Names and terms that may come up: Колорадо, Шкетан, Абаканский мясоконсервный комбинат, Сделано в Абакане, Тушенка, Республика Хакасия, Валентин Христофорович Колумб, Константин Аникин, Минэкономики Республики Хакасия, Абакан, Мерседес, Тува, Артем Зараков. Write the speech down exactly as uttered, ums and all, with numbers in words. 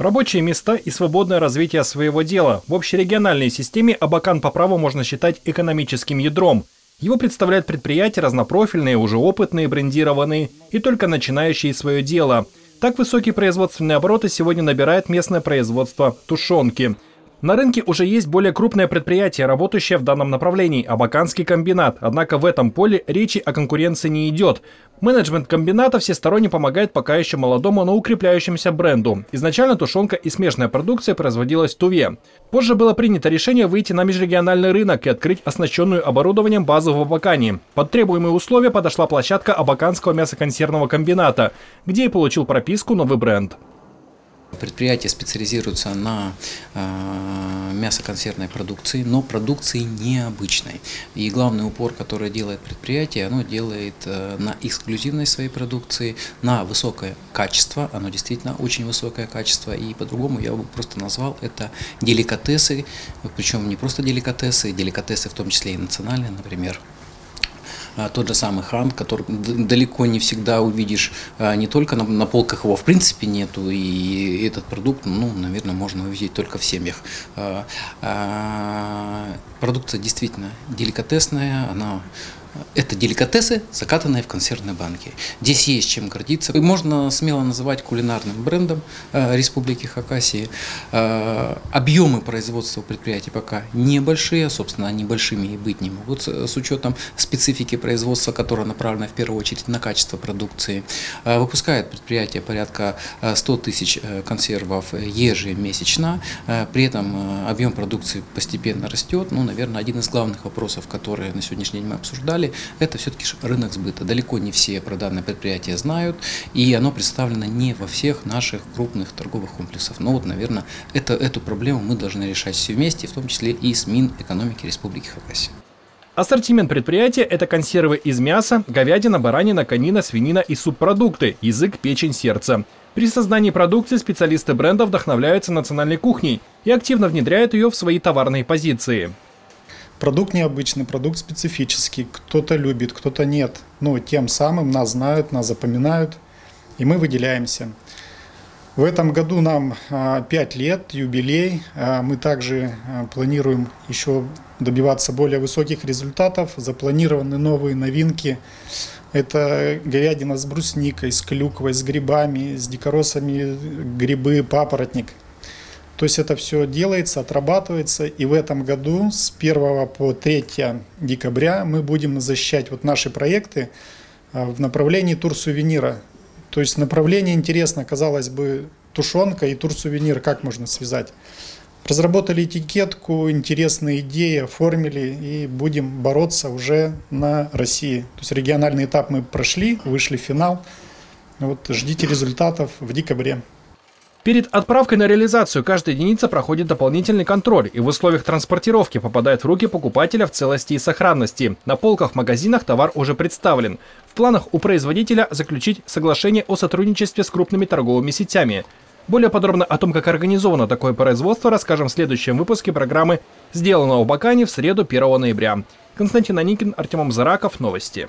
Рабочие места и свободное развитие своего дела. В общерегиональной системе Абакан по праву можно считать экономическим ядром. Его представляют предприятия разнопрофильные, уже опытные, брендированные и только начинающие свое дело. Так высокие производственные обороты сегодня набирает местное производство тушенки. На рынке уже есть более крупное предприятие, работающее в данном направлении – Абаканский комбинат. Однако в этом поле речи о конкуренции не идет. Менеджмент комбината всесторонне помогает пока еще молодому, но укрепляющемуся бренду. Изначально тушенка и смежная продукция производилась в Туве. Позже было принято решение выйти на межрегиональный рынок и открыть оснащенную оборудованием базу в Абакане. Под требуемые условия подошла площадка Абаканского мясоконсервного комбината, где и получил прописку новый бренд. Предприятие специализируется на э, мясоконсервной продукции, но продукции необычной. И главный упор, который делает предприятие, оно делает э, на эксклюзивность своей продукции, на высокое качество. Оно действительно очень высокое качество. И по-другому я бы просто назвал это деликатесы. Причем не просто деликатесы, деликатесы в том числе и национальные, например. Тот же самый хант, который далеко не всегда увидишь, не только на, на полках его в принципе нету, и этот продукт, ну, наверное, можно увидеть только в семьях. А, а, продукция действительно деликатесная, она... Это деликатесы, закатанные в консервные банки. Здесь есть чем гордиться. И можно смело называть кулинарным брендом э, Республики Хакасия. Э, объемы производства предприятий пока небольшие. Собственно, они большими и быть не могут с, с учетом специфики производства, которое направлено в первую очередь на качество продукции. Э, выпускает предприятие порядка ста тысяч консервов ежемесячно. Э, при этом объем продукции постепенно растет. Ну, наверное, один из главных вопросов, которые на сегодняшний день мы обсуждали, это все-таки рынок сбыта. Далеко не все про данное предприятие знают, и оно представлено не во всех наших крупных торговых комплексах. Но вот, наверное, это, эту проблему мы должны решать все вместе, в том числе и с Минэкономики Республики Хакасия. Ассортимент предприятия – это консервы из мяса, говядина, баранина, конина, свинина и субпродукты – язык, печень, сердце. При создании продукции специалисты бренда вдохновляются национальной кухней и активно внедряют ее в свои товарные позиции. Продукт необычный, продукт специфический, кто-то любит, кто-то нет. Но тем самым нас знают, нас запоминают, и мы выделяемся. В этом году нам пять лет, юбилей. Мы также планируем еще добиваться более высоких результатов. Запланированы новые новинки. Это говядина с брусникой, с клюквой, с грибами, с дикоросами, грибы, папоротник. То есть это все делается, отрабатывается, и в этом году с первого по третье декабря мы будем защищать вот наши проекты в направлении тур-сувенира. То есть направление интересно, казалось бы, тушенка и тур-сувенир, как можно связать. Разработали этикетку, интересные идеи, оформили, и будем бороться уже на России. То есть региональный этап мы прошли, вышли в финал. Вот ждите результатов в декабре. Перед отправкой на реализацию каждая единица проходит дополнительный контроль и в условиях транспортировки попадает в руки покупателя в целости и сохранности. На полках в магазинах товар уже представлен. В планах у производителя заключить соглашение о сотрудничестве с крупными торговыми сетями. Более подробно о том, как организовано такое производство, расскажем в следующем выпуске программы «Сделано в Абакане» в среду первого ноября. Константин Аникин, Артем Зараков, новости.